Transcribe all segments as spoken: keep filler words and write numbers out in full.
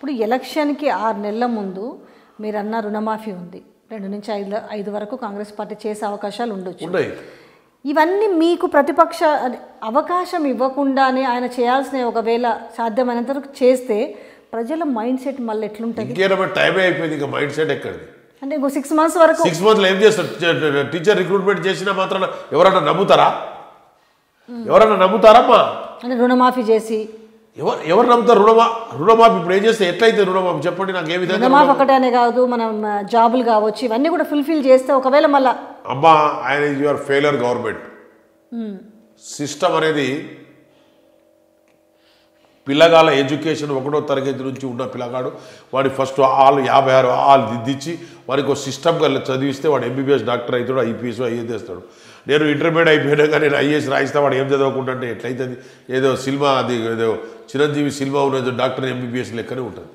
ఇప్పుడు ఎలక్షన్కి ఆరు నెలల ముందు మీరు అన్న రుణమాఫీ ఉంది, రెండు నుంచి ఐదు ఐదు వరకు కాంగ్రెస్ పార్టీ చేసే అవకాశాలు ఉండొచ్చు. ఇవన్నీ మీకు ప్రతిపక్ష అవకాశం ఇవ్వకుండానే ఆయన చేయాల్సిన ఒకవేళ సాధ్యమైనంత వరకు చేస్తే ప్రజల మైండ్ సెట్ మళ్ళీ ఎట్లుంటుంది? టైం అయిపోయింది, ఇంకా మైండ్ సెట్ ఎక్కడిది అంటే ఇంకో సిక్స్ మంత్స్ వరకు సిక్స్ మంత్స్లో ఏం చేస్తారు? టీచర్ రిక్రూట్మెంట్ చేసినా మాత్రం ఎవరన్నా నమ్ముతారా? ఎవరన్నా నమ్ముతారమ్మా? అంటే రుణమాఫీ చేసి ఎవరు ఎవరు నమ్ముతారు? రుణమా రుణమాఫీ ఇప్పుడు ఏం చేస్తే ఎట్లయితే రుణమాఫీ చెప్పండి నాకు ఏ విధంగా? రుణమాఫీ ఒకటేనే కాదు, మనం జాబులు కావచ్చు, ఇవన్నీ కూడా ఫుల్ఫిల్ చేస్తే ఒకవేళ మళ్ళీ అమ్మా ఆయన you are failure government. System అనేది పిల్లగాల ఎడ్యుకేషన్ ఒకటో తరగతి నుంచి ఉన్న పిల్లగాడు వాడి ఫస్ట్ వాళ్ళు యాభై ఆరు వాళ్ళు దిద్దిచ్చి వాడికి ఒక సిస్టమ్గా చదివిస్తే వాడు ఎంబీబీఎస్ డాక్టర్ అవుతాడు, ఐపీఎస్ ఐఏఎస్ చేస్తాడు. నేను ఇంటర్మీడియట్ అయిపోయినా కానీ నేను ఐఏఎస్ రాయిస్తా వాడు ఏం చదవకుండా అంటే ఎట్లయితుంది? ఏదో సినిమా అది ఏదో చిరంజీవి సినిమా ఉన్నదో డాక్టర్ ఎంబీబీఎస్ లెక్కనే ఉంటుంది.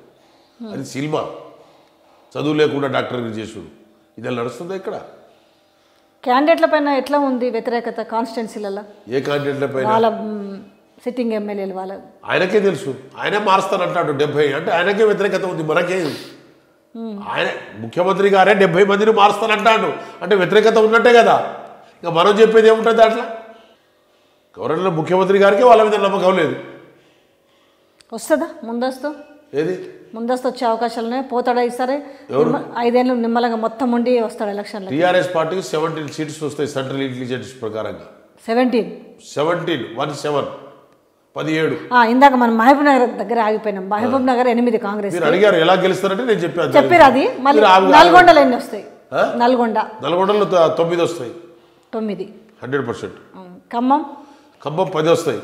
అది సినిమా చదువు లేకుండా డాక్టర్ చేసాడు. ఇది నడుస్తుంది ఇక్కడ. క్యాండిడేట్ల పైన ఎట్లా ఉంది వ్యతిరేకత కాన్స్టిట్యున్సీలలో? ఏ క్యాండిడేట్ల పైన? వాళ్ళ సిట్టింగ్ ఎమ్మెల్యేలు వాళ్ళ ఆయనకే తెలుసు, ఆయనే మారుస్తానంటాడు. డెబ్బై అంటే ఆయనకే వ్యతిరేకత ఉంది, మనకే. ఆయన ముఖ్యమంత్రి గారే డెబ్బై మందిని మారుస్తానంటాడు అంటే వ్యతిరేకత ఉన్నట్టే కదా. ఇంకా మనం చెప్పేది ఏముంటుంది అట్లా? గవర్నర్లో ముఖ్యమంత్రి గారికి వాళ్ళ మీద నమ్మకం లేదు. వస్తుందా ముందస్తు? ఏది ముందస్తు వచ్చే అవకాశాలు పోతాడా ఈసారి? ఐదేళ్ళు నిమ్మలంగా మొత్తం ఉండి వస్తాడు ఎలక్షన్లో. టీఆర్ఎస్ పార్టీకి సెవెంటీన్ సీట్స్ వస్తాయి సెంట్రల్ ఇంటెలిజెన్స్ ప్రకారంగా. సెవెంటీన్ సెవెంటీన్ వన్ సెవెన్ పదిహేడు. ఇందాక మనం మహబూబ్నగర్ దగ్గర ఆగిపోయినాం. మహబూబ్నగర్ ఎనిమిది కాంగ్రెస్. మీరు అడిగారు ఎలా గెలుస్తారంటే నేను చెప్పాను, చెప్పారు అది. మళ్ళీ నల్గొండలో ఎన్ని వస్తాయి? నల్గొండ నల్గొండలో తొమ్మిది వస్తాయి. తొమ్మిది హండ్రెడ్ పర్సెంట్. ఖమ్మం ఖమ్మం పది వస్తాయి.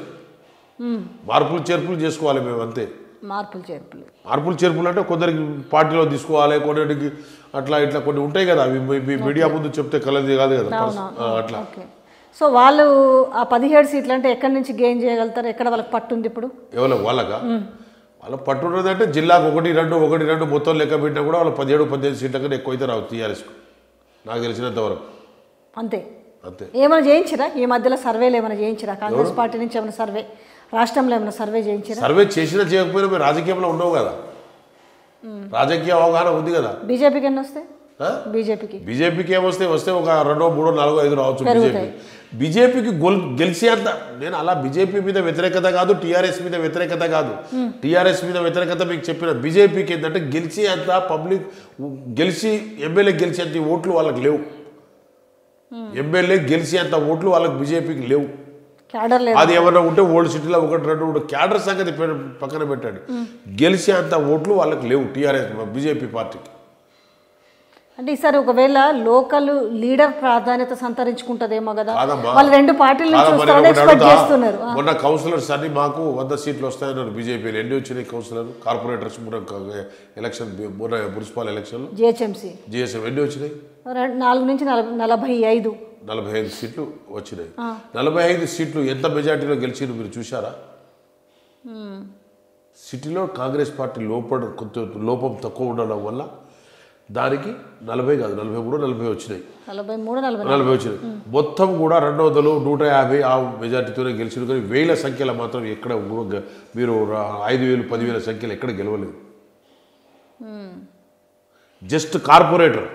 మార్పులు చేర్పులు చేసుకోవాలి మేము, అంతే. మార్పులు చేర్పులు మార్పులు చేర్పులు అంటే కొందరికి పార్టీలో తీసుకోవాలి, కొందరికి అట్లా ఇట్లా కొన్ని ఉంటాయి కదా, అవి మీడియా ముందు చెప్తే కలది కాదు కదా అట్లా. సో వాళ్ళు ఆ పదిహేడు సీట్లు అంటే ఎక్కడి నుంచి గెయిన్ చేయగలుగుతారు? ఎక్కడ వాళ్ళకి పట్టు ఉంది ఇప్పుడు? ఎవరు వాళ్ళగా వాళ్ళ పట్టు ఉన్నది అంటే జిల్లాకు ఒకటి రెండు ఒకటి రెండు మొత్తం లెక్క పెట్టినా కూడా వాళ్ళు పదిహేడు పద్దెనిమిది సీట్ల కన్నా ఎక్కువ అయితే రావు టీఆర్ఎస్కు, నాకు తెలిసినంత వరకు. అంతే అంతే. ఏమైనా చేయించరా ఈ మధ్యలో సర్వేలు? ఏమైనా చేయించరా కాంగ్రెస్ పార్టీ నుంచి? ఏమైనా సర్వే రాష్ట్రంలో ఏమైనా సర్వే చేయించరా? సర్వే చేసినా చేయకపోయినా మీరు రాజకీయంలో ఉండవు కదా, రాజకీయ అవగాహన ఉంది కదా. బీజేపీకి ఎన్ని వస్తాయి? బీజేపీకి బీజేపీకి ఏమొస్తే వస్తే ఒక రెండో మూడో నాలుగో ఐదు రావచ్చు. బీజేపీ బీజేపీకి గొల్ గెలిచి అంత నేను అలా బీజేపీ మీద వ్యతిరేకత కాదు, టీఆర్ఎస్ మీద వ్యతిరేకత కాదు. టీఆర్ఎస్ మీద వ్యతిరేకత మీకు చెప్పిన బీజేపీకి ఏంటంటే గెలిచి అంత పబ్లిక్ గెలిచి ఎమ్మెల్యే గెలిచి అంత ఓట్లు వాళ్ళకి లేవు. ఎమ్మెల్యే గెలిచి అంత ఓట్లు వాళ్ళకి బీజేపీకి లేవు. అది ఏమన్నా ఉంటే ఓల్డ్ సిటీలో ఒకటి రెండు ఉంటే క్యాడర్ సంగతి పక్కన పెట్టాడు. గెలిచి అంత ఓట్లు వాళ్ళకి లేవు టీఆర్ఎస్ బీజేపీ పార్టీకి. అంటే ఈసారి ఒకవేళ లోకల్ లీడర్ ప్రాధాన్యత సంతరించుకుంటదేమో కదా వాళ్ళు రెండు పార్టీలు చేస్తున్నారు. మొన్న కౌన్సిలర్స్ అన్ని మాకు వంద సీట్లు వస్తాయన్నారు బీజేపీలో. ఎన్ని వచ్చినాయి councillor corporators election municipal election GHMC GHM ఎన్ని వచ్చినాయి? నాలుగు నుంచి నలభై ఐదు నలభై ఐదు సీట్లు వచ్చినాయి. నలభై ఐదు సీట్లు ఎంత మెజార్టీలో గెలిచిరు మీరు చూసారా? సిటీలో కాంగ్రెస్ పార్టీ లోపం కొంత లోపం తక్కువ ఉండడం వల్ల దానికి నలభై కాదు నలభై మూడు నలభై వచ్చినాయి నలభై మూడు నలభై వచ్చినాయి. మొత్తం కూడా రెండు వందలు నూట యాభై ఆ మెజార్టీతోనే గెలిచిన. కానీ వేల సంఖ్యలో మాత్రం ఎక్కడ మీరు ఐదు వేలు పదివేల సంఖ్యలు ఎక్కడ గెలవలేదు. జస్ట్ కార్పొరేటర్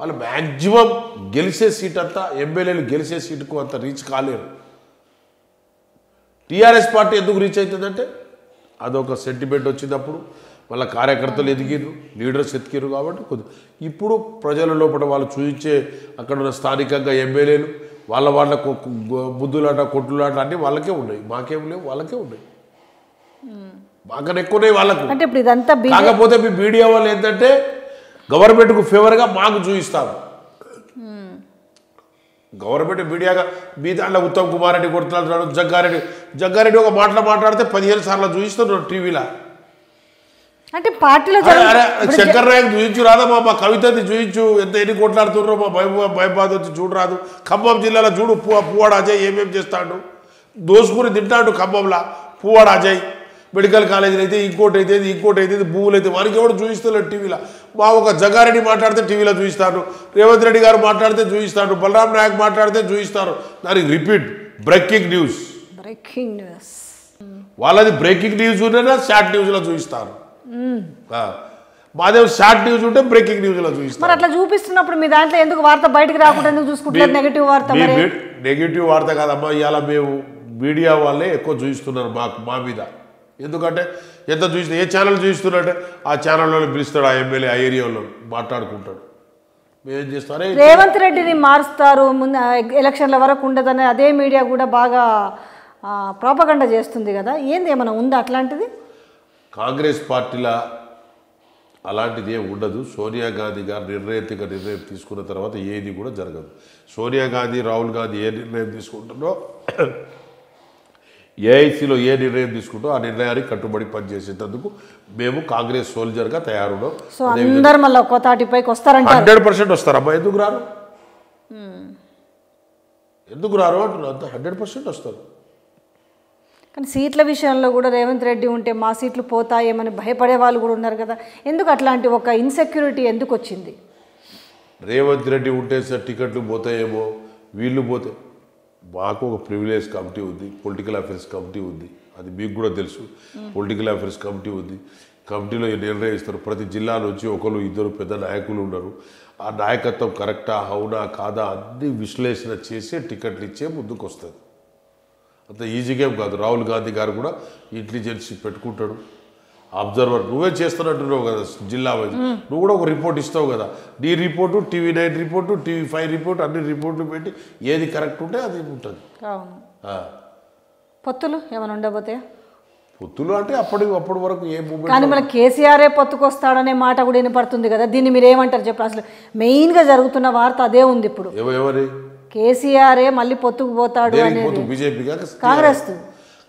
వాళ్ళు మ్యాక్సిమం గెలిచే సీట్ అంతా ఎమ్మెల్యేలు గెలిచే సీటుకు అంత రీచ్ కాలేరు. టీఆర్ఎస్ పార్టీ ఎందుకు రీచ్ అవుతుందంటే అదొక సెంటిమెంట్ వచ్చినప్పుడు వాళ్ళ కార్యకర్తలు ఎదిగిరు, లీడర్స్ ఎదిగిరు కాబట్టి కొద్దిగా ఇప్పుడు ప్రజల లోపల వాళ్ళు చూపించే అక్కడ ఉన్న స్థానికంగా ఎమ్మెల్యేలు వాళ్ళ వాళ్ళ బుద్ధులాట కొట్టులాట అన్నీ వాళ్ళకే ఉన్నాయి, మాకేం లేవు. వాళ్ళకే ఉన్నాయి, మాకన్నా ఎక్కువనే వాళ్ళకు. అంటే ఇప్పుడు ఇదంతా కాకపోతే మీ మీడియా వాళ్ళు ఏంటంటే గవర్నమెంట్కు ఫేవర్గా మాకు చూపిస్తారు. గవర్నమెంట్ మీడియాగా మీ దాంట్లో ఉత్తమ్ కుమార్ రెడ్డి కొడుతున్నాడు, జగ్గారెడ్డి జగ్గారెడ్డి ఒక మాటలో మాట్లాడితే పదిహేను సార్లు చూపిస్తున్నారు టీవీలో. అంటే పార్టీలో శంకర్ నాయక్ చూయించు రాదా, మా కవితని చూయించు, ఎంత ఎన్ని కొట్లాడుతున్నారో, మా భయపా భయబాధ వచ్చి చూడరాదు. ఖమ్మం జిల్లాలో చూడు పువ్వ పువ్వాడ అజయ్ ఏమేమి చేస్తాడు, దోసుకుని తింటాడు ఖమ్మంలో పువ్వాడ అజయ్. మెడికల్ కాలేజీలు అయితే ఇంకోటి అయితే ఇంకోటి అయితే భూములు అయితే వారికి ఎవరు చూపిస్తున్నారు టీవీలో. మా ఒక జగ్గారెడ్డి మాట్లాడితే టీవీలో చూపిస్తాడు, రేవంత్ రెడ్డి గారు మాట్లాడితే చూపిస్తాడు, బలరాం నాయక్ మాట్లాడితే చూపిస్తారు. దానికి repeat breaking news breaking news వాళ్ళది బ్రేకింగ్ న్యూస్ ఉంటేనే షార్ట్ న్యూస్లో చూపిస్తారు. మాదేమో షార్ట్ న్యూస్ ఉంటే బ్రేకింగ్ న్యూస్లో చూపిస్తారు. మరి అట్లా చూపిస్తున్నప్పుడు మీ దాంట్లో ఎందుకు వార్త బయటకు రాకుండా ఎందుకు చూసుకుంటున్నారు? నెగటివ్ వార్త. నెగటివ్ వార్త కాదమ్మా, ఇవాళ మేము మీడియా వాళ్ళే ఎక్కువ చూపిస్తున్నారు మాకు మా మీద. ఎందుకంటే ఎంత చూసిన ఏ ఛానల్ చూపిస్తున్నారంటే ఆ ఛానల్లో పిలుస్తాడు ఆ ఎమ్మెల్యే ఆ ఏరియాలో మాట్లాడుకుంటాడు. మేమేం చేస్తారే రేవంత్ రెడ్డిని మారుస్తారు ముందు ఎలక్షన్ల వరకు ఉండదని అదే మీడియా కూడా బాగా ప్రాపగండ చేస్తుంది కదా. ఏంది ఏమైనా ఉందా అట్లాంటిది? కాంగ్రెస్ పార్టీలా అలాంటిది ఏం ఉండదు. సోనియా గాంధీ గారు నిర్ణయంగా నిర్ణయం తీసుకున్న తర్వాత ఏది కూడా జరగదు. సోనియా గాంధీ రాహుల్ గాంధీ ఏ నిర్ణయం తీసుకుంటుందో ఏఐసీలో ఏ నిర్ణయం తీసుకుంటో ఆ నిర్ణయానికి కట్టుబడి పనిచేసేటందుకు మేము కాంగ్రెస్ సోల్జర్గా తయారున్నాం. హండ్రెడ్ పర్సెంట్ వస్తారమ్మా, ఎందుకు రారు ఎందుకు రారు అంటున్నారు, అంత హండ్రెడ్ పర్సెంట్ వస్తారు. కానీ సీట్ల విషయంలో కూడా రేవంత్ రెడ్డి ఉంటే మా సీట్లు పోతాయేమని భయపడే వాళ్ళు కూడా ఉన్నారు కదా, ఎందుకు అట్లాంటి ఒక ఇన్సెక్యూరిటీ ఎందుకు వచ్చింది? రేవంత్ రెడ్డి ఉంటే సార్ టికెట్లు పోతాయేమో, వీళ్ళు పోతే మాకు ఒక ప్రివిలేజ్ కమిటీ ఉంది, పొలిటికల్ అఫేర్స్ కమిటీ ఉంది, అది మీకు కూడా తెలుసు. పొలిటికల్ అఫేర్స్ కమిటీ ఉంది, కమిటీలో నిర్ణయిస్తారు. ప్రతి జిల్లా నుంచి ఒకరు ఇద్దరు పెద్ద నాయకులు ఉన్నారు. ఆ నాయకత్వం కరెక్టా అవునా కాదా అన్ని విశ్లేషణ చేసి టికెట్లు ఇచ్చే ముందుకు వస్తుంది. అంత ఈజీగా ఏం కాదు. రాహుల్ గాంధీ గారు కూడా ఇంటెలిజెన్స్ పెట్టుకుంటాడు, అబ్జర్వర్. నువ్వే చేస్తున్నట్టున్నావు కదా జిల్లా వైజ్, నువ్వు కూడా ఒక రిపోర్ట్ ఇస్తావు కదా. నీ report TV nine report TV five report అన్ని రిపోర్ట్లు పెట్టి ఏది కరెక్ట్ ఉంటే అది ఉంటుంది. పొత్తులు ఏమైనా ఉండబోతే పొత్తులు అంటే అప్పటి అప్పటి వరకు ఏ మూమెంట్ కానీ మన కేసీఆరే పొత్తుకొస్తాడనే మాట కూడా వినపడుతుంది కదా, దీన్ని మీరు ఏమంటారు చెప్పండి? అసలు మెయిన్గా జరుగుతున్న వార్త అదే ఉంది ఇప్పుడు. ఎవరి కేసీఆరే మళ్ళీ పొత్తుకు పోతాడు అనేది బీజేపీ కాంగ్రెస్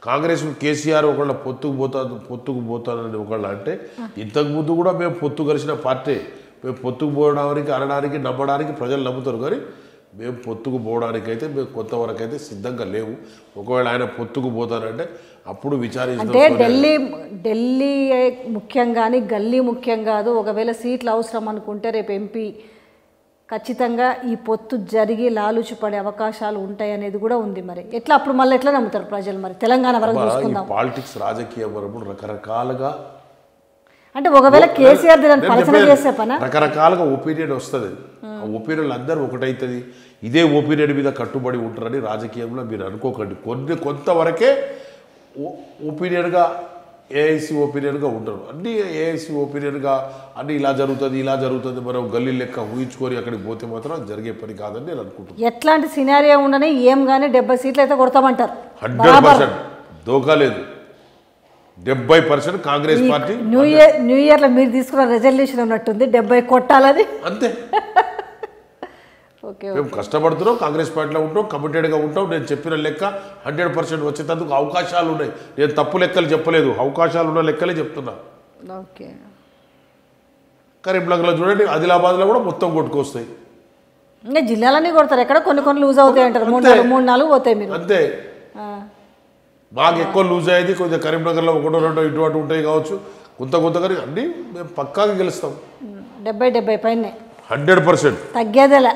కాంగ్రెస్ కేసీఆర్ ఒకళ్ళ పొత్తుకు పోతా పొత్తుకు పోతానని ఒకళ్ళ అంటే ఇంతకుముందు కూడా మేము పొత్తు కలిసిన పార్టీ. మేము పొత్తుకు పోవడానికి అనడానికి నమ్మడానికి ప్రజలు నమ్ముతారు, కానీ మేము పొత్తుకు పోవడానికైతే మేము కొంతవరకు అయితే సిద్ధంగా లేవు. ఒకవేళ ఆయన పొత్తుకు పోతానంటే అప్పుడు విచారించే ఢిల్లీ ఢిల్లీ ముఖ్యం కానీ గల్లీ ముఖ్యం కాదు. ఒకవేళ సీట్లు అవసరం అనుకుంటే రేపు ఎంపీ ఖచ్చితంగా ఈ పొత్తు జరిగి లాలుచి పడే అవకాశాలు ఉంటాయి అనేది కూడా ఉంది. మరి ఎట్లా అప్పుడు మళ్ళీ ఎట్లా నమ్ముతారు ప్రజలు? మరి తెలంగాణ వరకు చూసుకుందాం, పాలిటిక్స్ రాజకీయ వరకు రకరకాలుగా అంటే ఒకవేళ కేసీఆర్ దాన్ని పలచన చేసే పని రకరకాలుగా ఒపీనియన్ వస్తుంది. ఆ ఒపీనియన్లు అందరూ ఒకటైతుంది, ఇదే ఒపీనియన్ మీద కట్టుబడి ఉంటారని రాజకీయంలో మీరు అనుకోకండి. కొన్ని కొంతవరకే ఒపీనియన్గా ఏఐసీ ఒపీనియన్గా ఉంటారు. అన్నీ ఏఐసీ ఒపీనియన్గా అన్నీ ఇలా జరుగుతుంది ఇలా జరుగుతుంది మనం గల్లీ లెక్క ఊహించుకొని అక్కడికి పోతే మాత్రం జరిగే పని కాదని నేను అనుకుంటున్నాను. ఎట్లాంటి సినారియో ఉండని ఏం కానీ డెబ్బై సీట్లు అయితే కొడతామంటారు. హండ్రెడ్ పర్సెంట్ దోకా లేదు, డెబ్బై percent Congress party. New year new ఇయర్లో మీరు తీసుకున్న రెజల్యూషన్ ఉన్నట్టుంది, డెబ్బై కొట్టాలని అంతే. మేము కష్టపడుతున్నాం, కాంగ్రెస్ పార్టీలో ఉంటాం, కమిటెడ్గా ఉంటాం. నేను చెప్పిన లెక్క హండ్రెడ్ పర్సెంట్ వచ్చేటందుకు అవకాశాలు ఉన్నాయి. నేను తప్పు లెక్కలు చెప్పలేదు, అవకాశాలు ఉన్న లెక్కలే చెప్తున్నా. కరీంనగర్లో చూడండి, ఆదిలాబాద్లో కూడా మొత్తం కొట్టుకొస్తాయి. జిల్లాలన్నీ కొడతారు, ఎక్కడ కొన్ని కొన్ని లూజ్ అవుతాయి అంటారు. మూడు నాలుగు పోతాయి మీరు అంతే. మాకు ఎక్కువ లూజ్ అయ్యేది కొంచెం కరీంనగర్లో ఒకటో రెండో ఇటువంటి ఉంటాయి కావచ్చు, కొంత కొంత కానీ అన్నీ మేము పక్కాగా గెలుస్తాం. డెబ్బై డెబ్బై పైన హండ్రెడ్ పర్సెంట్ తగ్గేదేలా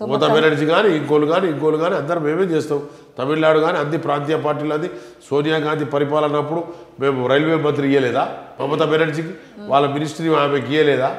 మమతా బెనర్జీ కానీ ఇంకోలు కానీ ఇంకోలు కానీ అందరూ మేమే చేస్తాం. తమిళనాడు కానీ అన్ని ప్రాంతీయ పార్టీలు, అది సోనియా గాంధీ పరిపాలనప్పుడు మేము రైల్వే మంత్రి ఇయ్యలేదా మమతా బెనర్జీకి, వాళ్ళ మినిస్ట్రీ ఆమెకి ఇయ్యలేదా?